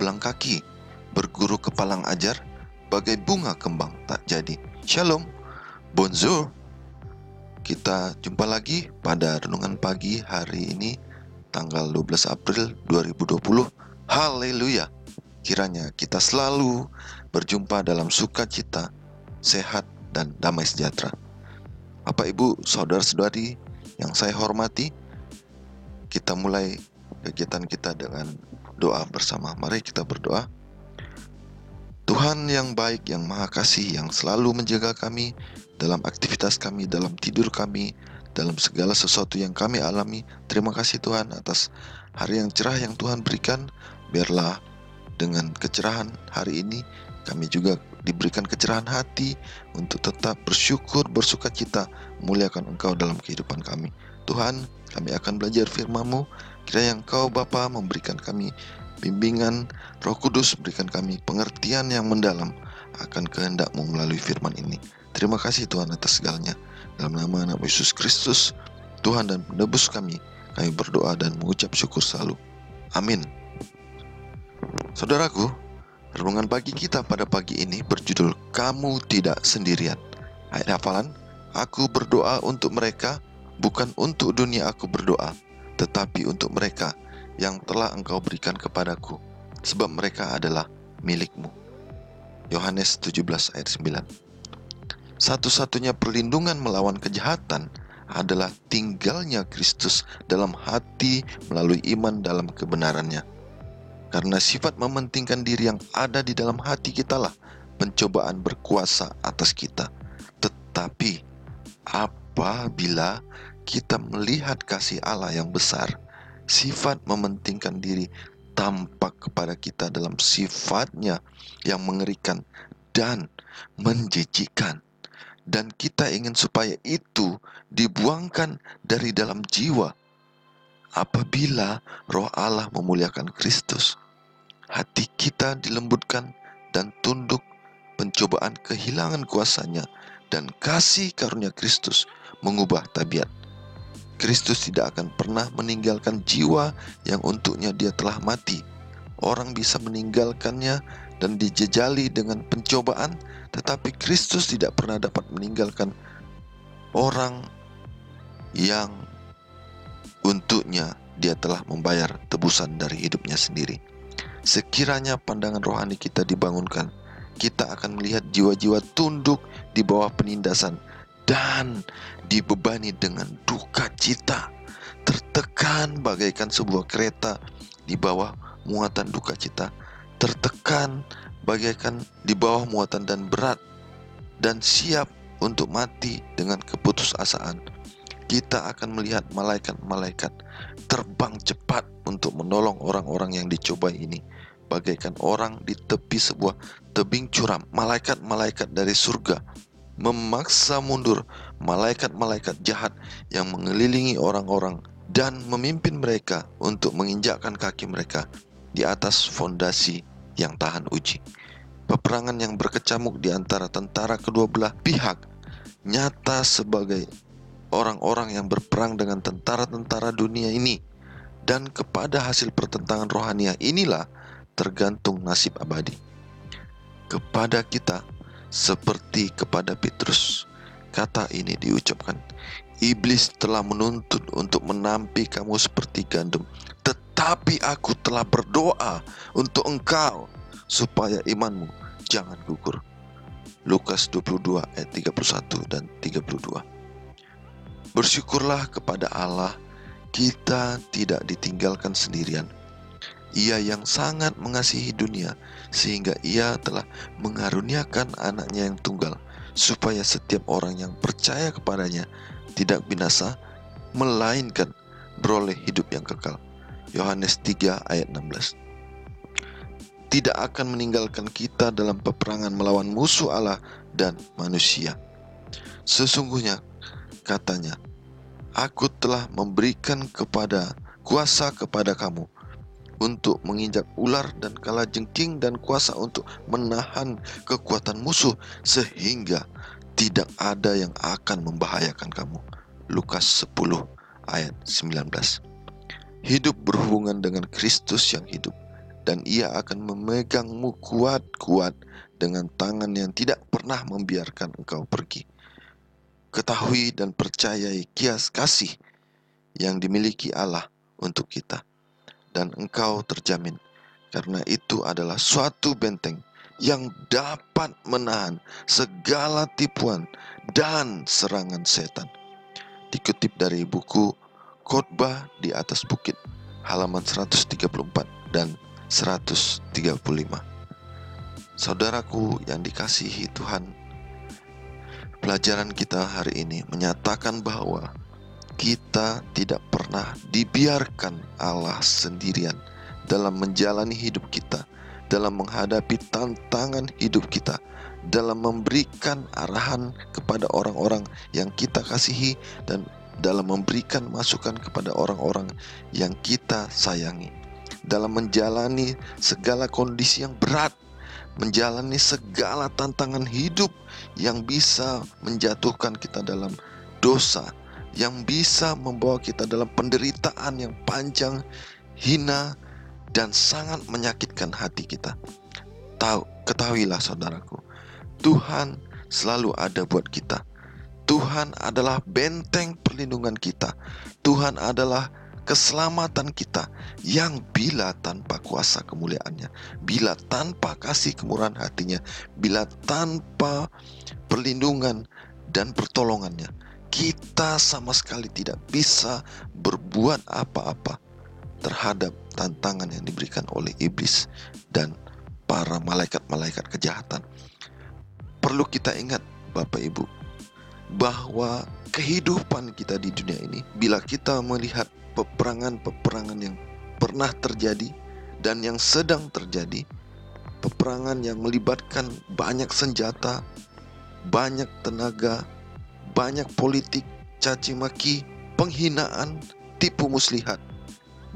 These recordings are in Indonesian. berbelang kaki, berguru kepalang ajar, bagai bunga kembang tak jadi. Shalom, bonjour. Kita jumpa lagi pada renungan pagi hari ini, tanggal 12 April 2020. Haleluya. Kiranya kita selalu berjumpa dalam sukacita, sehat, dan damai sejahtera. Bapak, Ibu, saudara-saudari yang saya hormati, kita mulai kegiatan kita dengan doa bersama. Mari kita berdoa. Tuhan yang baik, yang maha kasih, yang selalu menjaga kami dalam aktivitas kami, dalam tidur kami, dalam segala sesuatu yang kami alami. Terima kasih Tuhan atas hari yang cerah yang Tuhan berikan. Biarlah dengan kecerahan hari ini kami juga diberikan kecerahan hati untuk tetap bersyukur, bersuka cita, muliakan Engkau dalam kehidupan kami. Tuhan, kami akan belajar firman-Mu. Kiranya Engkau Bapa memberikan kami bimbingan, Roh Kudus berikan kami pengertian yang mendalam akan kehendak-Mu melalui firman ini. Terima kasih Tuhan atas segalanya. Dalam nama anak Yesus Kristus, Tuhan dan Penebus kami, kami berdoa dan mengucap syukur selalu. Amin. Saudaraku, renungan pagi kita pada pagi ini berjudul Kamu Tidak Sendirian. Ayat hafalan, aku berdoa untuk mereka, bukan untuk dunia aku berdoa, tetapi untuk mereka yang telah Engkau berikan kepadaku, sebab mereka adalah milikmu. Yohanes 17 ayat 9. Satu-satunya perlindungan melawan kejahatan adalah tinggalnya Kristus dalam hati melalui iman dalam kebenarannya. Karena sifat mementingkan diri yang ada di dalam hati kitalah pencobaan berkuasa atas kita. Tetapi apabila kita melihat kasih Allah yang besar, sifat mementingkan diri tampak kepada kita dalam sifatnya yang mengerikan dan menjijikkan. Dan kita ingin supaya itu dibuangkan dari dalam jiwa. Apabila Roh Allah memuliakan Kristus, hati kita dilembutkan dan tunduk, pencobaan kehilangan kuasanya, dan kasih karunia Kristus mengubah tabiat. Kristus tidak akan pernah meninggalkan jiwa yang untuknya Dia telah mati. Orang bisa meninggalkannya dan dijejali dengan pencobaan, tetapi Kristus tidak pernah dapat meninggalkan orang yang untuknya Dia telah membayar tebusan dari hidupnya sendiri. Sekiranya pandangan rohani kita dibangunkan, kita akan melihat jiwa-jiwa tunduk di bawah penindasan dan dibebani dengan duka cita, tertekan bagaikan sebuah kereta di bawah muatan duka cita, tertekan bagaikan di bawah muatan dan berat, dan siap untuk mati dengan keputusasaan. Kita akan melihat malaikat-malaikat terbang cepat untuk menolong orang-orang yang dicobai ini, bagaikan orang di tepi sebuah tebing curam. Malaikat-malaikat dari surga memaksa mundur malaikat-malaikat jahat yang mengelilingi orang-orang dan memimpin mereka untuk menginjakkan kaki mereka di atas fondasi yang tahan uji. Peperangan yang berkecamuk di antara tentara kedua belah pihak nyata sebagai orang-orang yang berperang dengan tentara-tentara dunia ini, dan kepada hasil pertentangan rohaniah inilah tergantung nasib abadi. Kepada kita seperti kepada Petrus, kata ini diucapkan, iblis telah menuntut untuk menampi kamu seperti gandum, tetapi aku telah berdoa untuk engkau supaya imanmu jangan gugur. Lukas 22 ayat 31 dan 32. Bersyukurlah kepada Allah, kita tidak ditinggalkan sendirian. Ia yang sangat mengasihi dunia, sehingga Ia telah mengaruniakan anaknya yang tunggal, supaya setiap orang yang percaya kepadanya tidak binasa, melainkan beroleh hidup yang kekal. Yohanes 3 ayat 16. Tidak akan meninggalkan kita dalam peperangan melawan musuh Allah dan manusia. Sesungguhnya, katanya, aku telah memberikan kuasa kepada kamu untuk menginjak ular dan kala jengking, dan kuasa untuk menahan kekuatan musuh, sehingga tidak ada yang akan membahayakan kamu. Lukas 10 ayat 19. Hidup berhubungan dengan Kristus yang hidup, dan ia akan memegangmu kuat-kuat dengan tangan yang tidak pernah membiarkan engkau pergi. Ketahui dan percayai kias kasih yang dimiliki Allah untuk kita, dan engkau terjamin, karena itu adalah suatu benteng yang dapat menahan segala tipuan dan serangan setan. Dikutip dari buku Khotbah di Atas Bukit, halaman 134 dan 135. Saudaraku yang dikasihi Tuhan, pelajaran kita hari ini menyatakan bahwa kita tidak pernah dibiarkan Allah sendirian dalam menjalani hidup kita, dalam menghadapi tantangan hidup kita, dalam memberikan arahan kepada orang-orang yang kita kasihi, dan dalam memberikan masukan kepada orang-orang yang kita sayangi, dalam menjalani segala kondisi yang berat, menjalani segala tantangan hidup yang bisa menjatuhkan kita dalam dosa, yang bisa membawa kita dalam penderitaan yang panjang, hina, dan sangat menyakitkan hati kita. Ketahuilah saudaraku, Tuhan selalu ada buat kita. Tuhan adalah benteng perlindungan kita. Tuhan adalah keselamatan kita, yang bila tanpa kuasa kemuliaannya, bila tanpa kasih kemurahan hatinya, bila tanpa perlindungan dan pertolongannya, kita sama sekali tidak bisa berbuat apa-apa terhadap tantangan yang diberikan oleh iblis dan para malaikat-malaikat kejahatan. Perlu kita ingat, Bapak Ibu, bahwa kehidupan kita di dunia ini, bila kita melihat peperangan-peperangan yang pernah terjadi dan yang sedang terjadi, peperangan yang melibatkan banyak senjata, banyak tenaga, banyak politik, caci maki, penghinaan, tipu muslihat,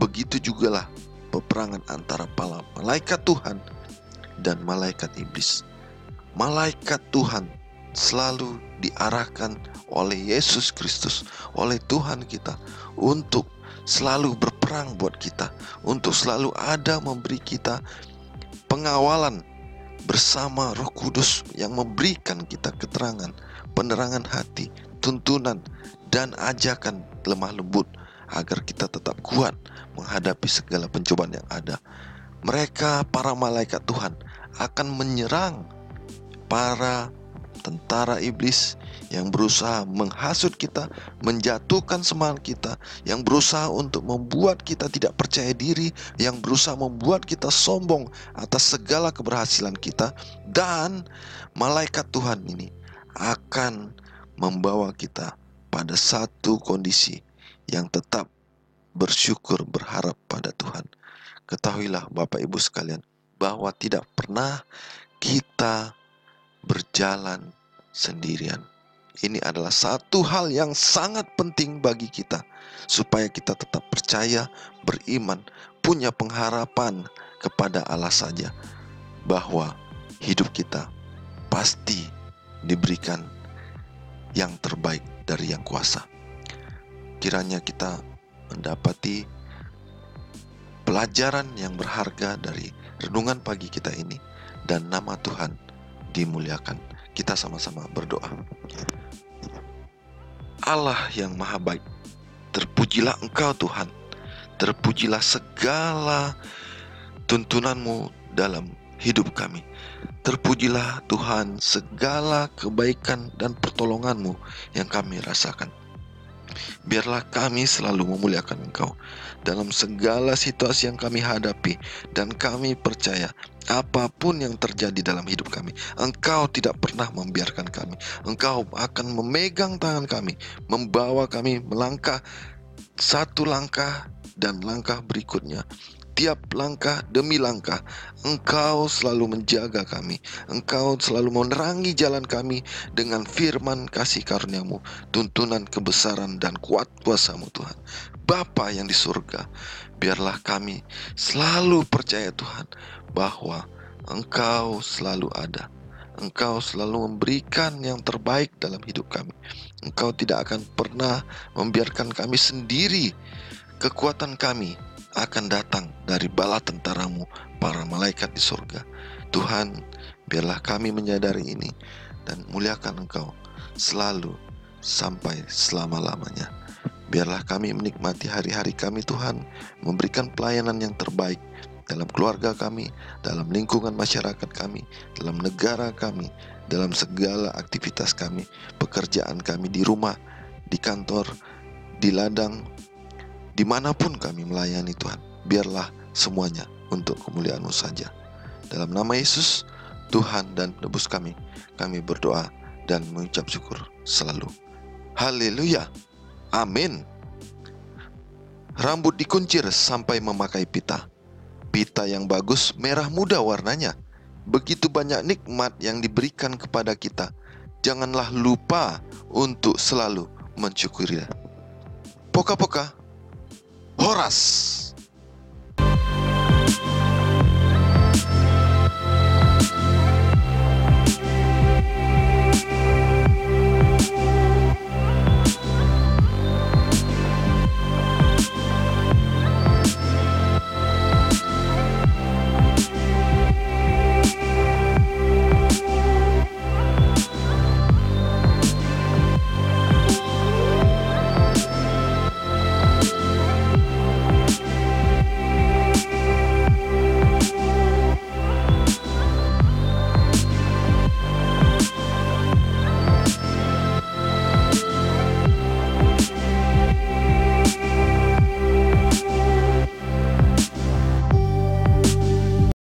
begitu jugalah peperangan antara para malaikat Tuhan dan malaikat iblis. Malaikat Tuhan selalu diarahkan oleh Yesus Kristus, oleh Tuhan kita, untuk selalu berperang buat kita, untuk selalu ada memberi kita pengawalan bersama Roh Kudus yang memberikan kita keterangan, penerangan hati, tuntunan, dan ajakan lemah lembut agar kita tetap kuat menghadapi segala pencobaan yang ada. Mereka, para malaikat Tuhan, akan menyerang para tentara iblis yang berusaha menghasut kita, menjatuhkan semangat kita, yang berusaha untuk membuat kita tidak percaya diri, yang berusaha membuat kita sombong atas segala keberhasilan kita. Dan malaikat Tuhan ini akan membawa kita pada satu kondisi yang tetap bersyukur, berharap pada Tuhan. Ketahuilah Bapak Ibu sekalian, bahwa tidak pernah kita berjalan sendirian. Ini adalah satu hal yang sangat penting bagi kita, supaya kita tetap percaya, beriman, punya pengharapan kepada Allah saja, bahwa hidup kita pasti diberikan yang terbaik dari Yang Kuasa. Kiranya kita mendapati pelajaran yang berharga dari renungan pagi kita ini, dan nama Tuhan dimuliakan. Kita sama-sama berdoa. Allah yang maha baik, terpujilah Engkau Tuhan, terpujilah segala tuntunanmu dalam hidup kami. Terpujilah Tuhan segala kebaikan dan pertolonganmu yang kami rasakan. Biarlah kami selalu memuliakan Engkau dalam segala situasi yang kami hadapi, dan kami percaya apapun yang terjadi dalam hidup kami, Engkau tidak pernah membiarkan kami. Engkau akan memegang tangan kami, membawa kami melangkah satu langkah dan langkah berikutnya. Tiap langkah demi langkah, Engkau selalu menjaga kami. Engkau selalu menerangi jalan kami dengan firman kasih karuniamu, tuntunan kebesaran dan kuat kuasamu Tuhan. Bapa yang di surga, biarlah kami selalu percaya Tuhan, bahwa Engkau selalu ada. Engkau selalu memberikan yang terbaik dalam hidup kami. Engkau tidak akan pernah membiarkan kami sendiri. Kekuatan kami akan datang dari bala tentaramu para malaikat di surga. Tuhan, biarlah kami menyadari ini dan muliakan Engkau selalu sampai selama-lamanya. Biarlah kami menikmati hari-hari kami, Tuhan, memberikan pelayanan yang terbaik dalam keluarga kami, dalam lingkungan masyarakat kami, dalam negara kami, dalam segala aktivitas kami, pekerjaan kami di rumah, di kantor, di ladang, dimanapun kami melayani, Tuhan. Biarlah semuanya untuk kemuliaan-Mu saja. Dalam nama Yesus, Tuhan dan Penebus kami, kami berdoa dan mengucap syukur selalu. Haleluya. Amin. Rambut dikuncir sampai memakai pita. Pita yang bagus, merah muda warnanya. Begitu banyak nikmat yang diberikan kepada kita. Janganlah lupa untuk selalu mensyukurinya. Poka-poka Horas.